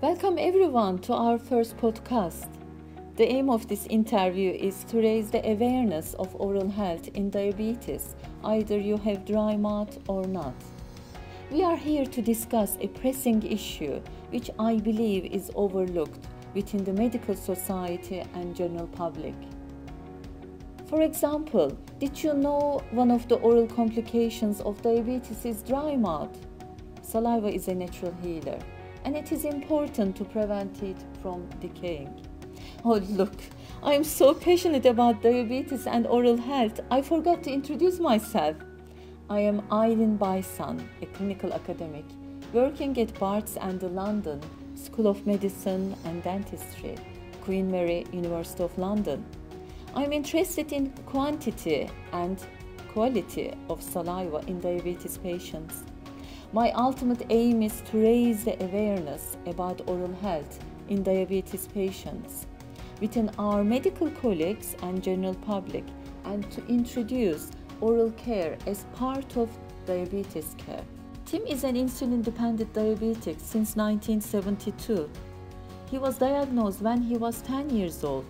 Welcome everyone to our first podcast. The aim of this interview is to raise the awareness of oral health in diabetes, either you have dry mouth or not. We are here to discuss a pressing issue which I believe is overlooked within the medical society and general public. For example, did you know one of the oral complications of diabetes is dry mouth? Saliva is a natural healer, and it is important to prevent it from decaying. Oh look, I am so passionate about diabetes and oral health, I forgot to introduce myself. I am Aylin Baysan, a clinical academic, working at Barts and the London School of Medicine and Dentistry, Queen Mary University of London. I am interested in quantity and quality of saliva in diabetes patients. My ultimate aim is to raise the awareness about oral health in diabetes patients within our medical colleagues and general public, and to introduce oral care as part of diabetes care. Tim is an insulin-dependent diabetic since 1972. He was diagnosed when he was 10 years old.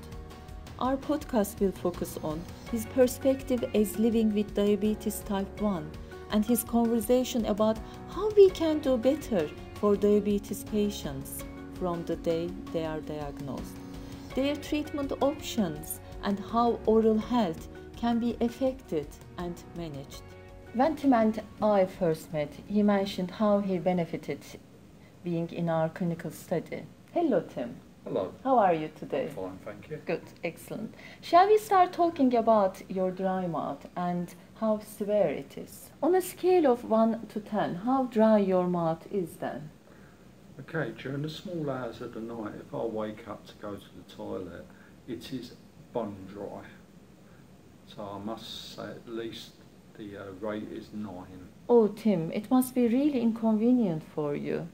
Our podcast will focus on his perspective as living with diabetes type 1 and his conversation about how we can do better for diabetes patients from the day they are diagnosed, their treatment options, and how oral health can be affected and managed. When Tim and I first met, he mentioned how he benefited being in our clinical study. Hello, Tim. Hello. How are you today? Fine, thank you. Good, excellent. Shall we start talking about your dry mouth and how severe it is? On a scale of 1 to 10, how dry your mouth is then? Okay, during the small hours of the night, if I wake up to go to the toilet, it is bone dry. So I must say at least the rate is 9. Oh Tim, it must be really inconvenient for you.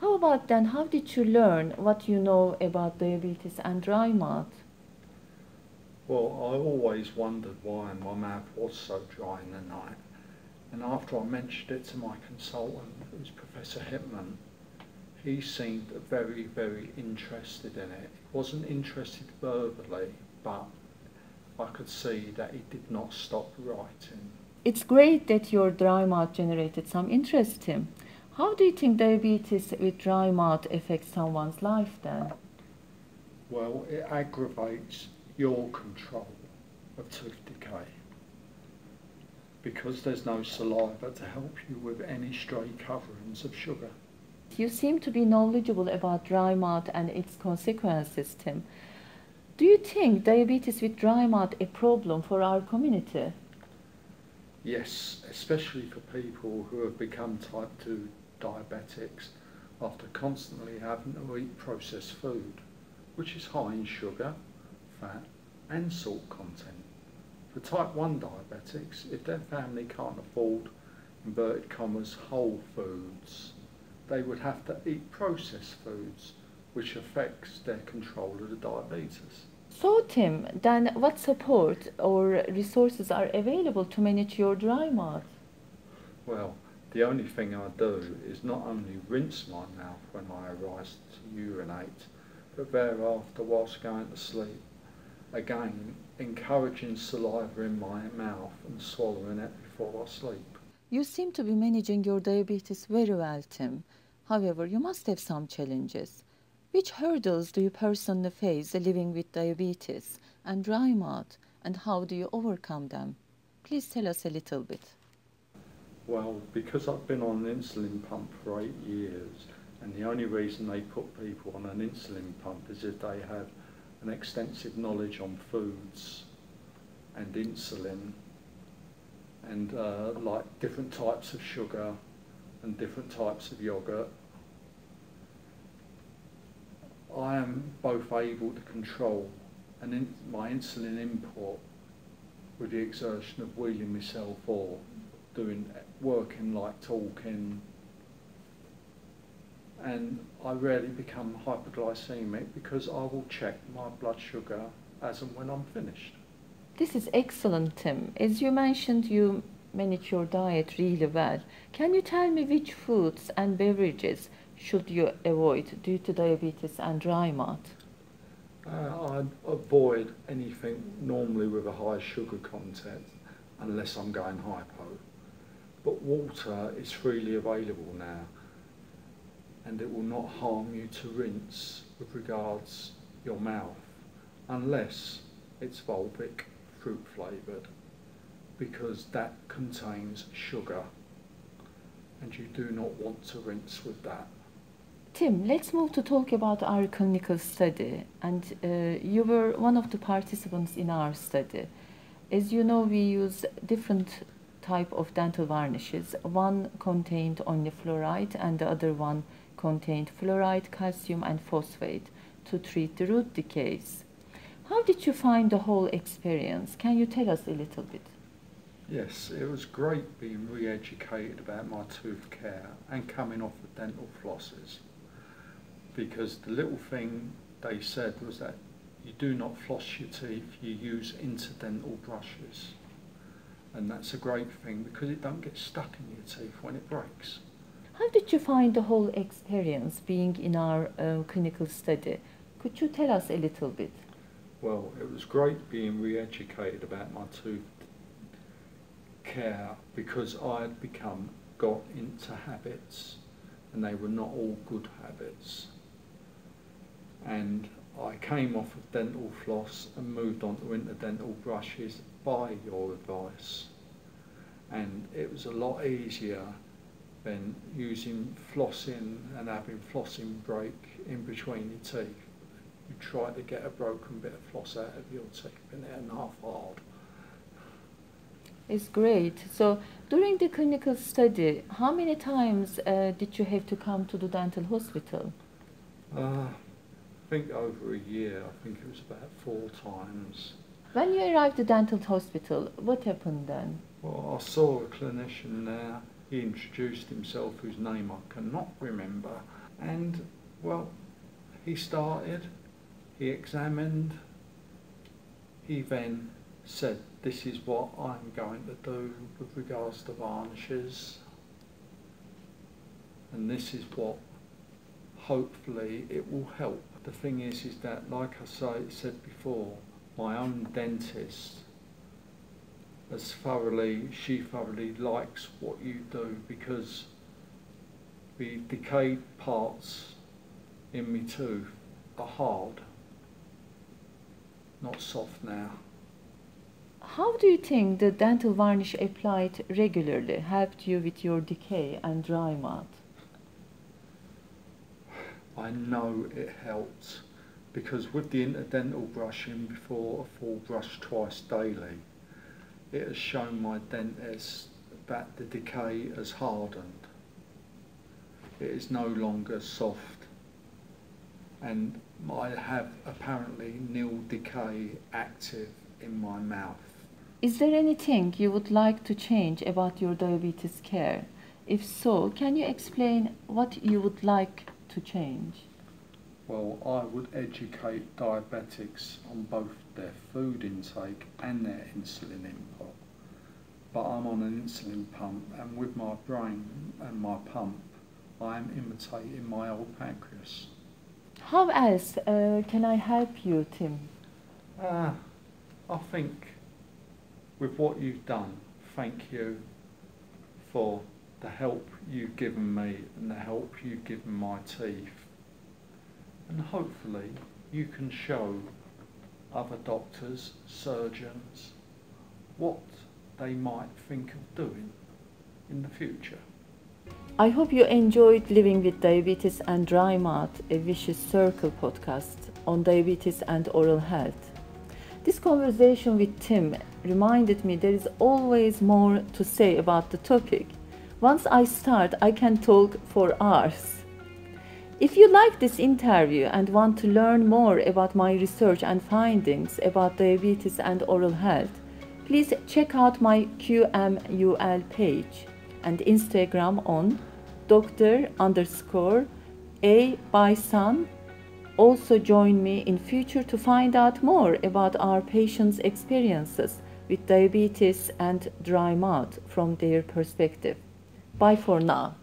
How about then, how did you learn what you know about diabetes and dry mouth? Well, I always wondered why my mouth was so dry in the night. And after I mentioned it to my consultant, who's Professor Hipman, he seemed very, very interested in it. He wasn't interested verbally, but I could see that he did not stop writing. It's great that your dry mouth generated some interest, Tim. How do you think diabetes with dry mouth affects someone's life then? Well, it aggravates your control of tooth decay, because there's no saliva to help you with any stray coverings of sugar. You seem to be knowledgeable about dry mouth and its consequences, Tim. Do you think diabetes with dry mouth is a problem for our community? Yes, especially for people who have become type 2 diabetics after constantly having to eat processed food, which is high in sugar, fat and salt content. For type 1 diabetics, if their family can't afford, inverted commas, whole foods, they would have to eat processed foods, which affects their control of the diabetes. So Tim, then what support or resources are available to manage your dry mouth? Well, the only thing I do is not only rinse my mouth when I arise to urinate, but thereafter whilst going to sleep. Again, encouraging saliva in my mouth and swallowing it before I sleep. You seem to be managing your diabetes very well, Tim. However, you must have some challenges. Which hurdles do you personally face living with diabetes and dry mouth, and how do you overcome them? Please tell us a little bit. Well, because I've been on an insulin pump for 8 years, and the only reason they put people on an insulin pump is if they have an extensive knowledge on foods and insulin and like different types of sugar and different types of yogurt. I am both able to control and my insulin input with the exertion of wheeling myself or doing working like talking, and I rarely become hyperglycemic because I will check my blood sugar as and when I'm finished. This is excellent, Tim. As you mentioned, you manage your diet really well. Can you tell me which foods and beverages should you avoid due to diabetes and dry mouth? I avoid anything normally with a high sugar content unless I'm going hypo. But water is freely available now and it will not harm you to rinse with regards your mouth unless it's Volvic fruit flavoured, because that contains sugar and you do not want to rinse with that. Tim, let's move to talk about our clinical study, and you were one of the participants in our study. As you know, we used different type of dental varnishes. One contained only fluoride and the other one contained fluoride, calcium and phosphate to treat the root decays. How did you find the whole experience? Can you tell us a little bit? Yes, it was great being re-educated about my tooth care and coming off the dental flosses, because the little thing they said was that you do not floss your teeth, you use interdental brushes. And that's a great thing because it don't get stuck in your teeth when it breaks. How did you find the whole experience being in our clinical study? Could you tell us a little bit? Well, it was great being re-educated about my tooth care because I had got into habits and they were not all good habits. And I came off of dental floss and moved on to interdental brushes by your advice, and it was a lot easier than using flossing and having flossing break in between your teeth. You try to get a broken bit of floss out of your teeth and it's half hard. It's great. So during the clinical study, how many times did you have to come to the dental hospital? I think over a year, I think it was about 4 times. When you arrived at the dental hospital, what happened then? Well, I saw a clinician there. He introduced himself, whose name I cannot remember. And, well, he started, he examined, he then said, this is what I'm going to do with regards to varnishes, and this is what, hopefully, it will help. The thing is that, like I said before, my own dentist, she thoroughly likes what you do, because the decayed parts in my tooth are hard, not soft now. How do you think the dental varnish applied regularly helped you with your decay and dry mouth? I know it helped, because with the interdental brushing before, I full brush twice daily. It has shown my dentist that the decay has hardened. It is no longer soft, and I have apparently nil decay active in my mouth. Is there anything you would like to change about your diabetes care? If so, can you explain what you would like to change? Well, I would educate diabetics on both their food intake and their insulin input. But I'm on an insulin pump, and with my brain and my pump, I am imitating my old pancreas. How else can I help you, Tim? I think with what you've done, thank you for the help you've given me and the help you've given my teeth, and hopefully you can show other doctors, surgeons, what they might think of doing in the future. I hope you enjoyed Living with Diabetes and Dry Mouth, a Vicious Circle podcast on diabetes and oral health. This conversation with Tim reminded me there is always more to say about the topic. Once I start, I can talk for hours. If you like this interview and want to learn more about my research and findings about diabetes and oral health, please check out my QMUL page and Instagram on Dr_A_Baysan. Also join me in future to find out more about our patients' experiences with diabetes and dry mouth from their perspective. Bye for now.